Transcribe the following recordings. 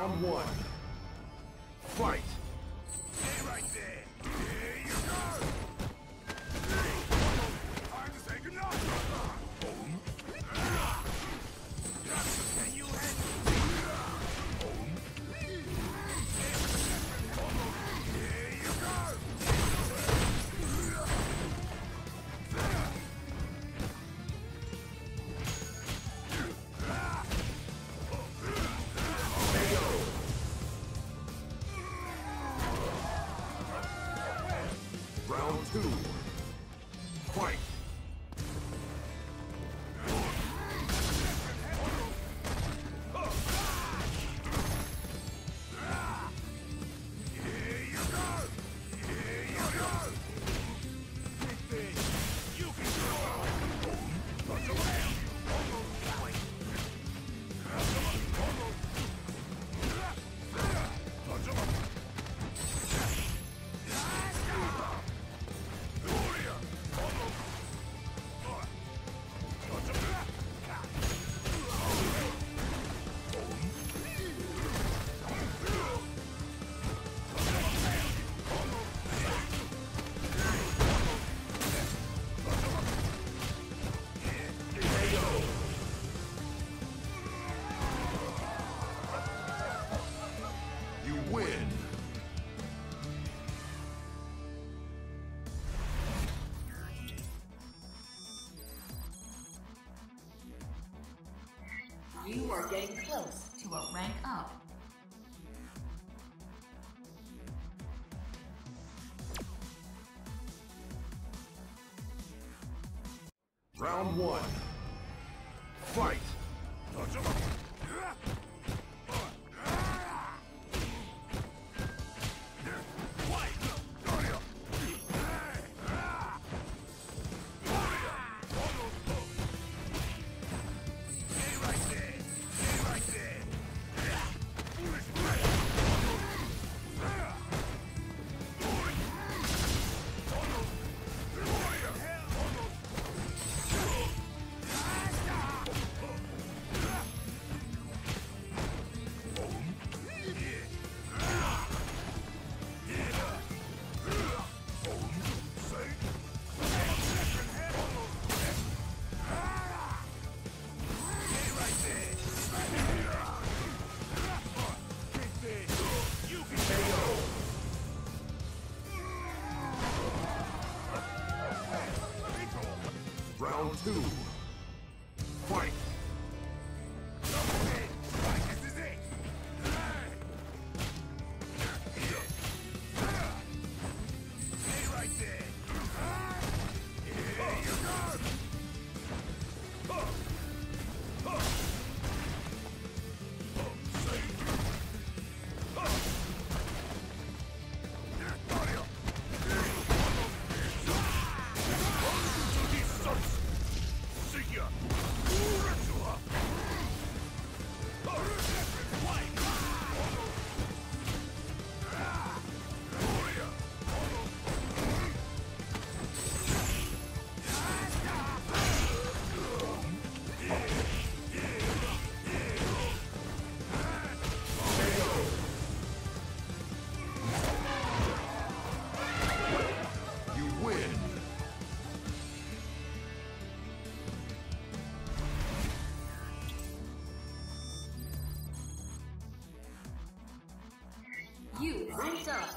Round one. Fight! Stay right there! Here you go! Time to say goodnight! Can you Two. Fight! You are getting close to a rank up. Round one. Fight! Round two. Fight! Ranked up.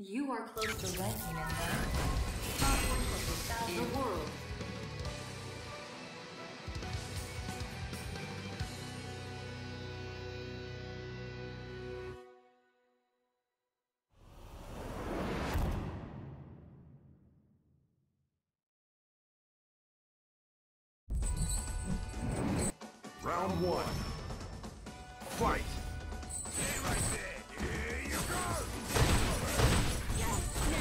You are close to ranking in the top 100 in the world. Round one. Fight. Stay right there. Here you go. Yeah. No.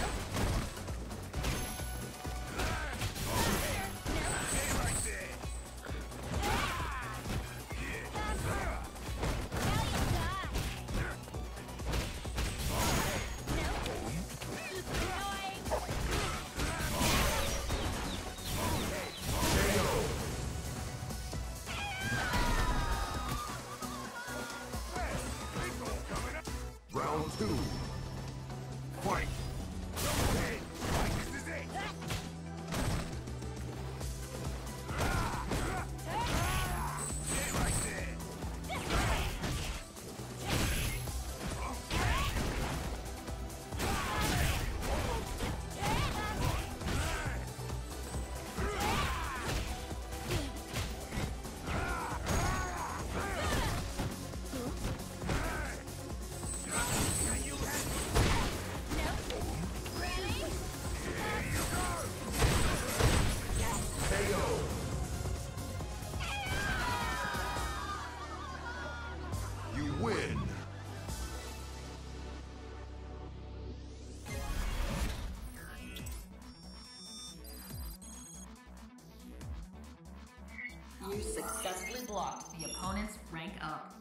No. Stay right there. Yeah. Now you die. No. KO. Round two. Fight. Hey, this is it. Stay right there. You successfully blocked the opponent's rank up.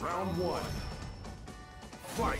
Round one. Fight.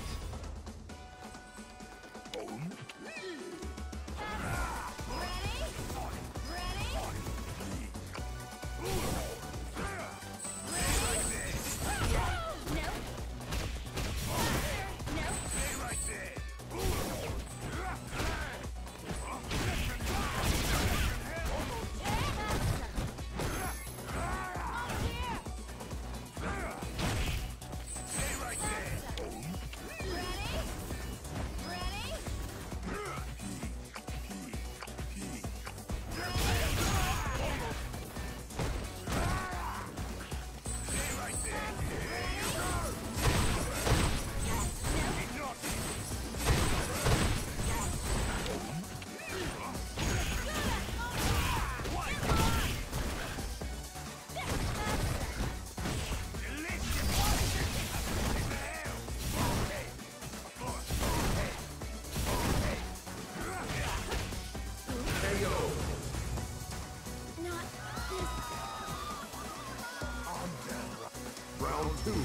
Round two.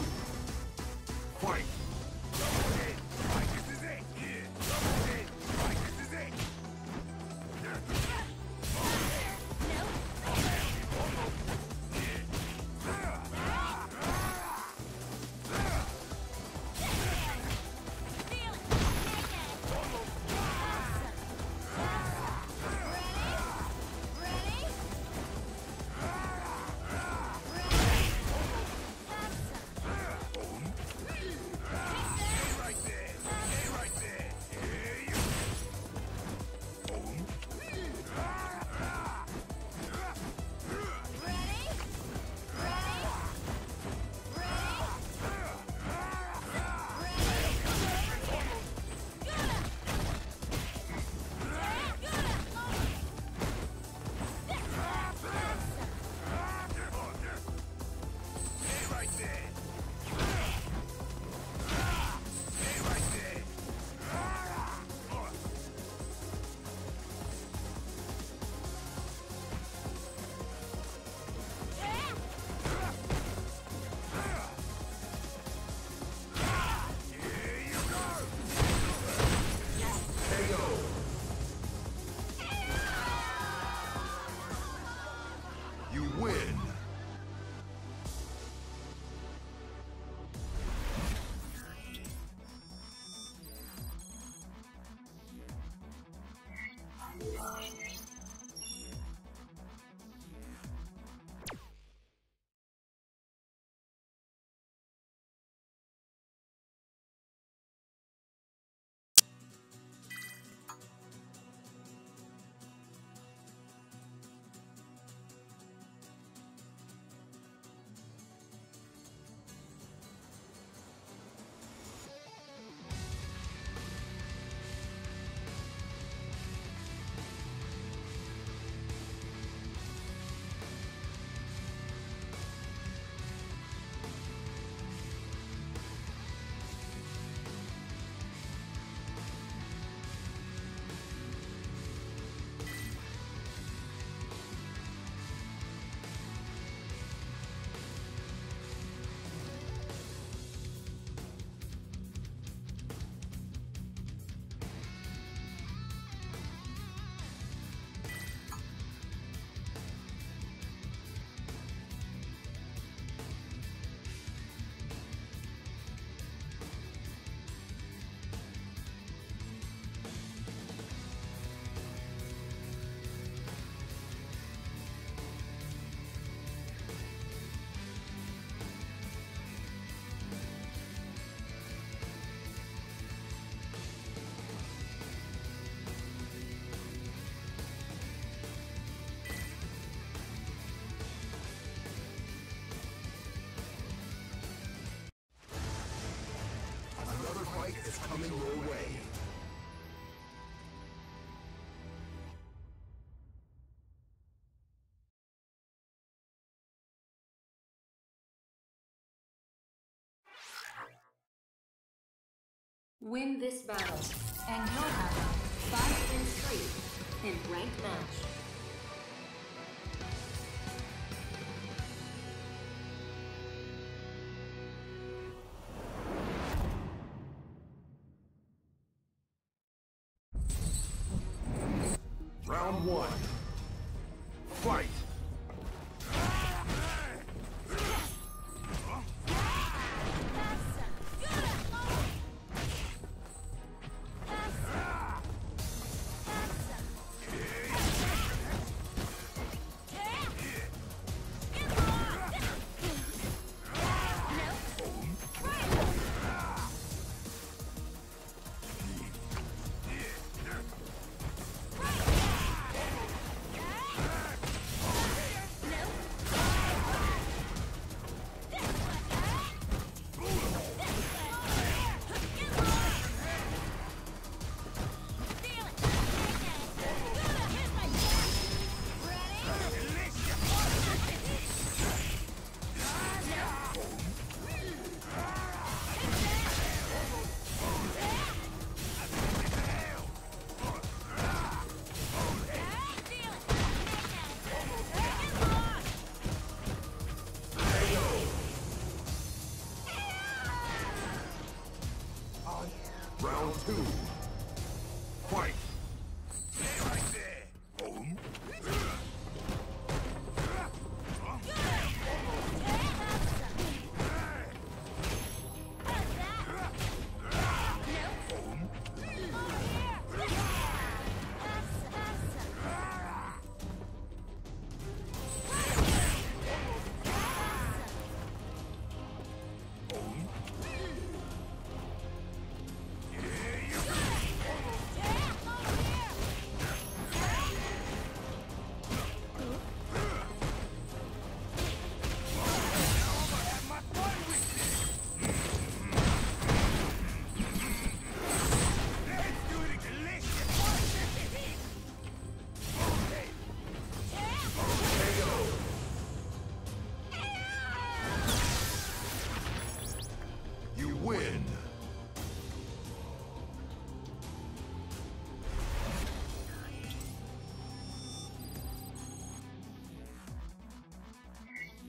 Fight. is coming your way. Win this battle, and you'll have a 5-win streak in ranked match. Round 1. Fight!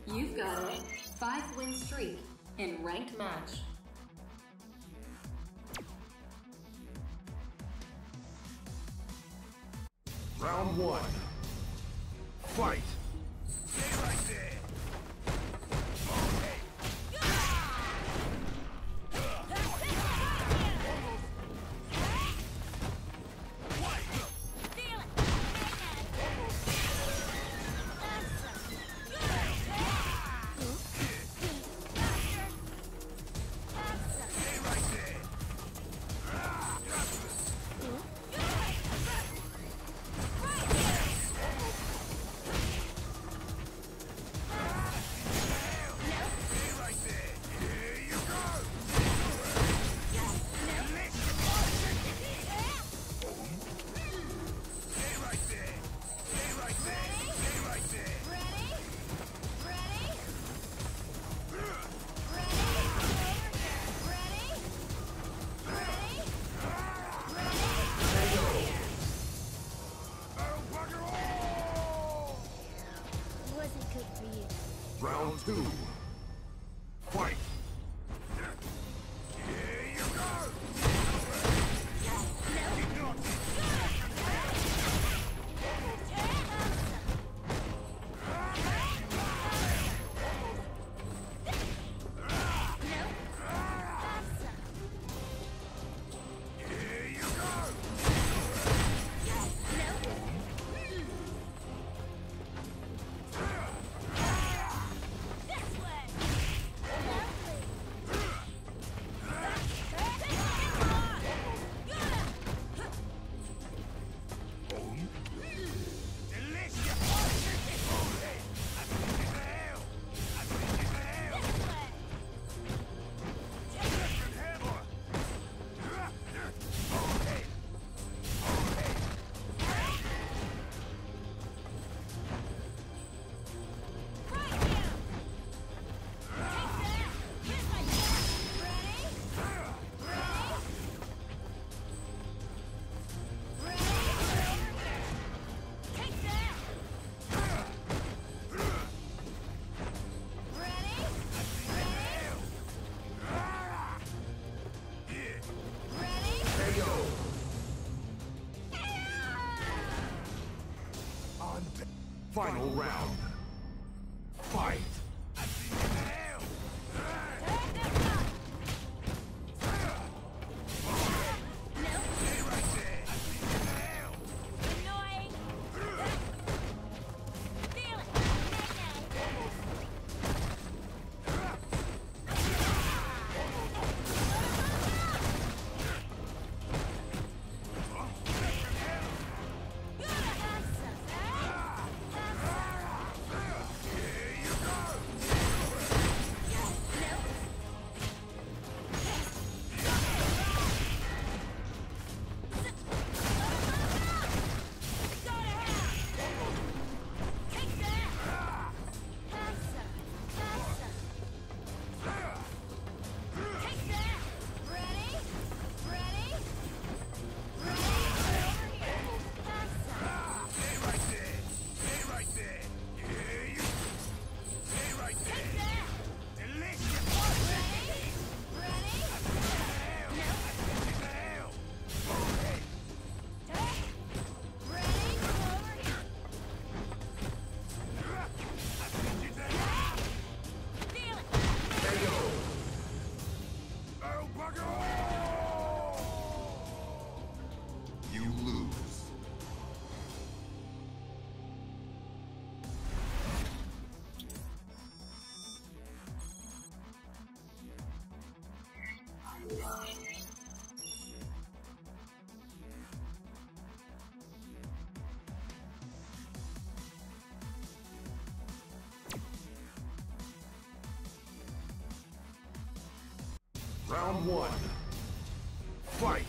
You've got a 5-win streak in ranked match. Round 1. Fight! Stay right there! Round 2. Fight! Final round. Fight! Round one. Fight!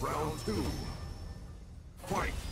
Round two. Fight!